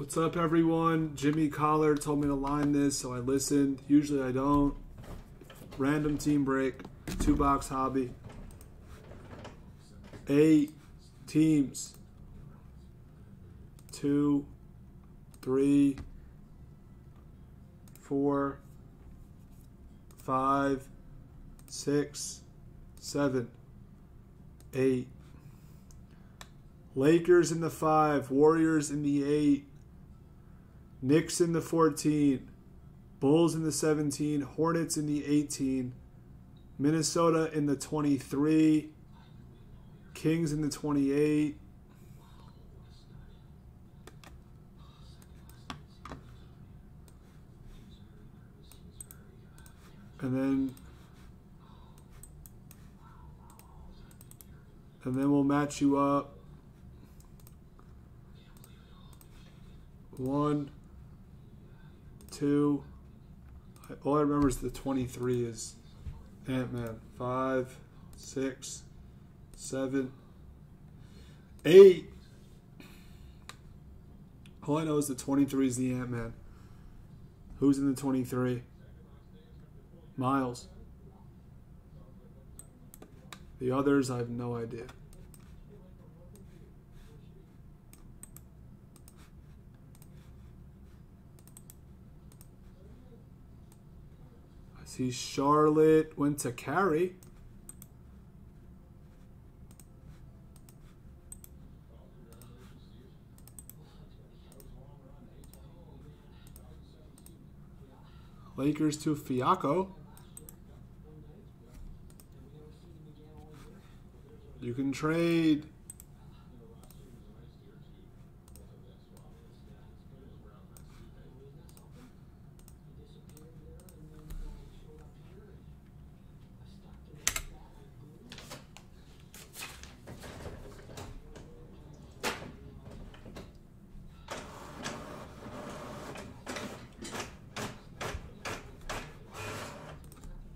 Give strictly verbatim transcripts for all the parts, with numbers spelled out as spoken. What's up, everyone? Jimmy Collar told me to line this, so I listened. Usually I don't. Random team break. Two-box hobby. Eight teams. Two, three, four, five, six, seven, eight. Lakers in the five, Warriors in the eight, Knicks in the fourteen, Bulls in the seventeen, Hornets in the eighteen, Minnesota in the twenty-three, Kings in the twenty-eight, and then and then we'll match you up. One, two, all I remember is the twenty-three is Ant-Man. Five, six, seven, eight. All I know is the twenty-three is the Ant-Man. Who's in the twenty-three? Miles. The others, I have no idea. See, Charlotte went to Carrie. Lakers to Fiacco. You can trade.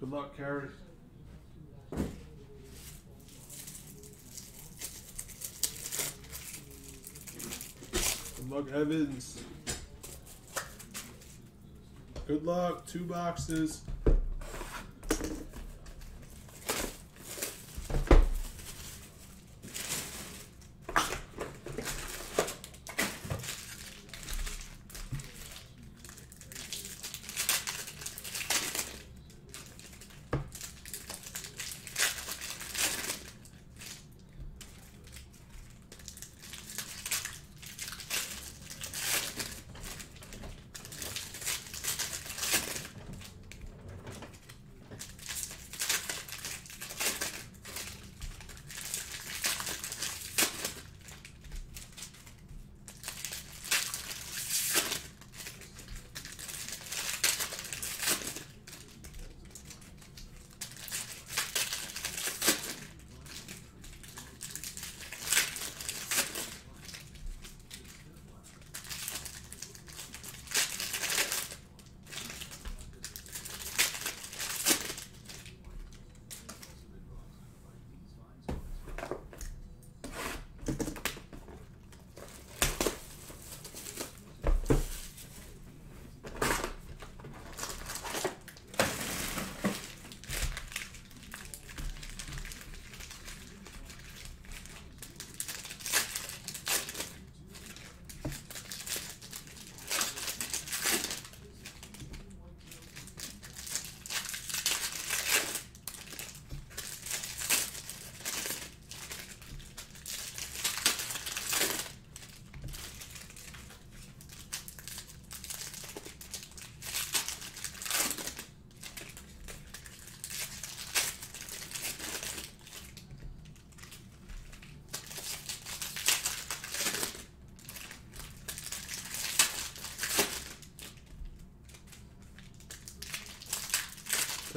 Good luck, Carrie. Good luck, Evans. Good luck. Two boxes.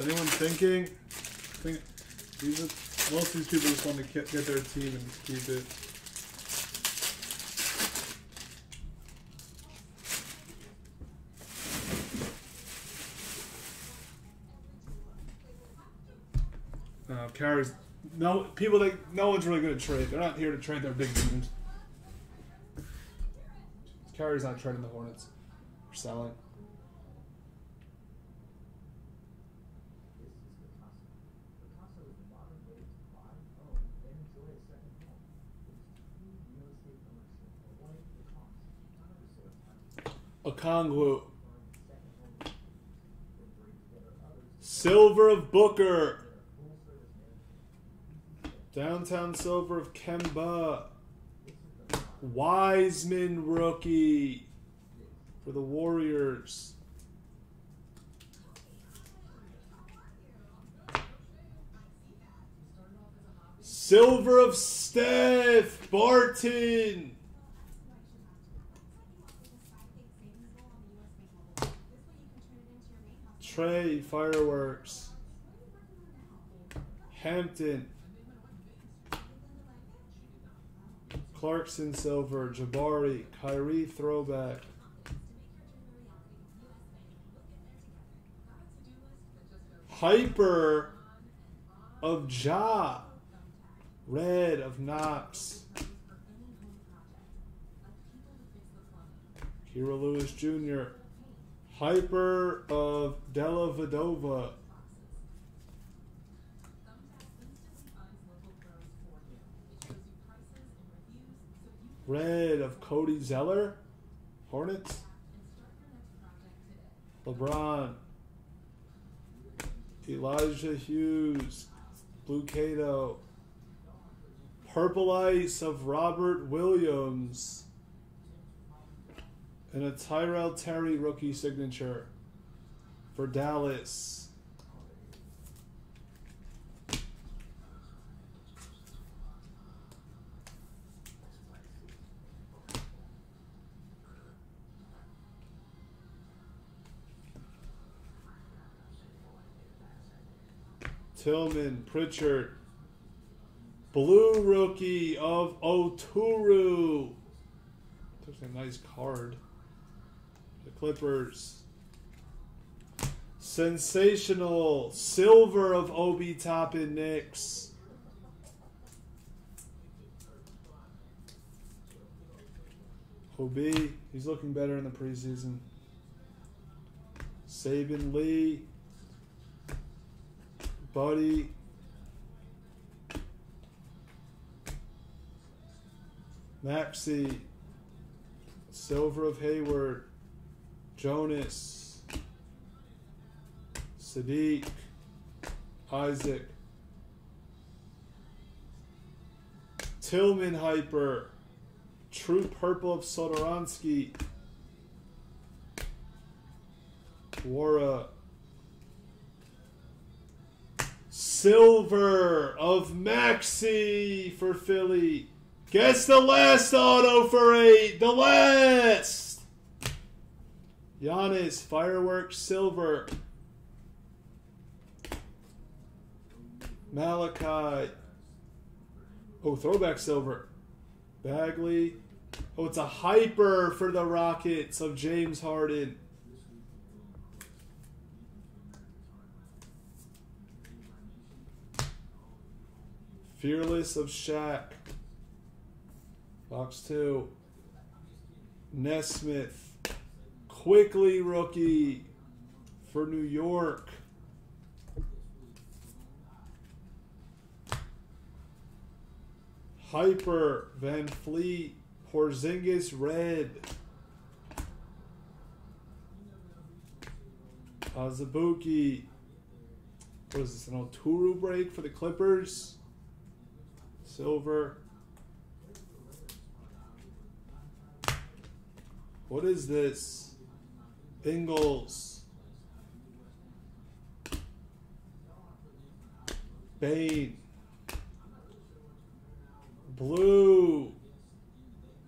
Anyone thinking? I think these are, most of these people just want to get, get their team and keep it. Uh, Carries, no people that no one's really going to trade. They're not here to trade their big teams. Kyrie's not trading the Hornets. We're selling. Okongwu. Silver of Booker. Downtown silver of Kemba. Wiseman rookie for the Warriors. Silver of Steph. Barton. Trey, fireworks. Hampton. Clarkson, silver. Jabari. Kyrie, throwback. Hyper of Ja. Red of Knox. Kira Lewis, Junior Hyper of Della Vadova. Red of Cody Zeller. Hornets. LeBron. Elijah Hughes. Blue Cato. Purple Ice of Robert Williams. And a Tyrell Terry rookie signature for Dallas. Tillman Pritchard. Blue rookie of Oturu. That's a nice card. The Clippers. Sensational. Silver of Obi Toppin, Knicks. Obi, he's looking better in the preseason. Sabin Lee. Buddy. Maxie. Silver of Hayward. Jonas, Sadiq, Isaac, Tillman Hyper, True Purple of Sodoransky, Wara, Silver of Maxie for Philly. Guess the last auto for eight, the last. Giannis, fireworks, silver. Malachi. Oh, throwback silver. Bagley. Oh, it's a hyper for the Rockets of James Harden. Fearless of Shaq. Box two. Nesmith. Quickly rookie for New York. Hyper, Van Fleet, Porzingis red. Azubuki. What is this, an Oturu break for the Clippers? Silver. What is this? Ingles. Bane. Blue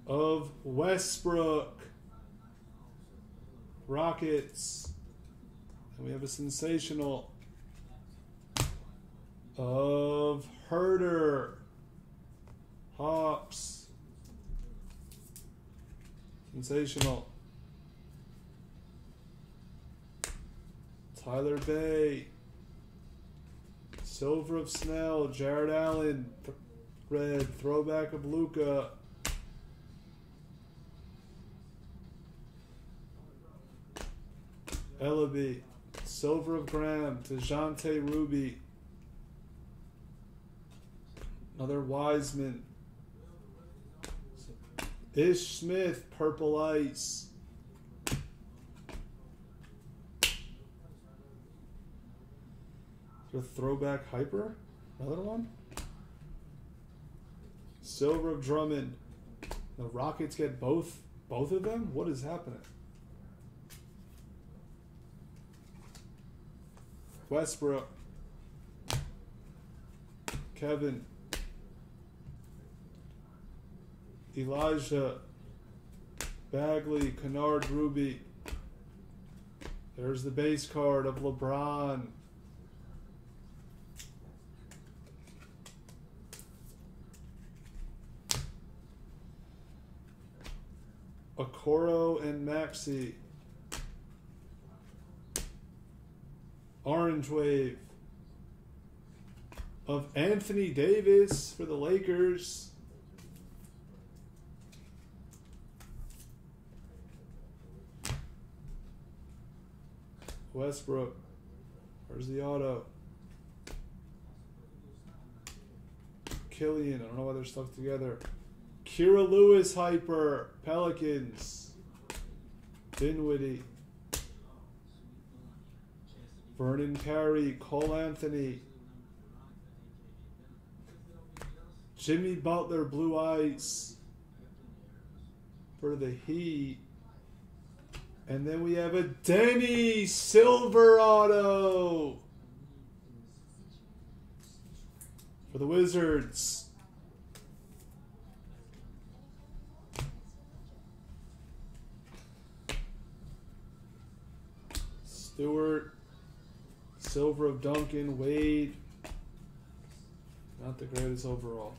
of Westbrook. Rockets. And we have a sensational of Herder. Hawks. Sensational. Tyler Bay, silver of Snell, Jared Allen, th red, throwback of Luka, Ellaby, Silver of Graham, DeJounte Ruby, another Wiseman, Ish Smith, Purple Ice, the Throwback Hyper, another one, Silver of Drummond. The Rockets get both both of them? What is happening? Westbrook, Kevin, Elijah, Bagley, Kennard, Ruby. There's the base card of LeBron. Okoro and Maxie. Orange Wave of Anthony Davis for the Lakers. Westbrook. Where's the auto? Killian. I don't know why they're stuck together. Kira Lewis Hyper, Pelicans, Dinwiddie, Vernon Carey, Cole Anthony, Jimmy Butler, Blue Ice for the Heat. And then we have a Denny Silver Auto for the Wizards. Stewart, Silver of Duncan, Wade, not the greatest overall.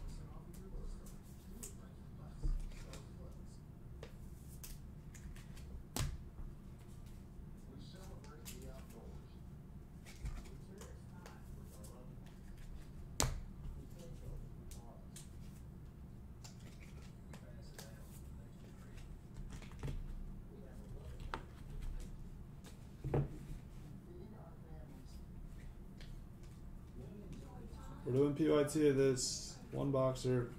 P Y T of this one boxer.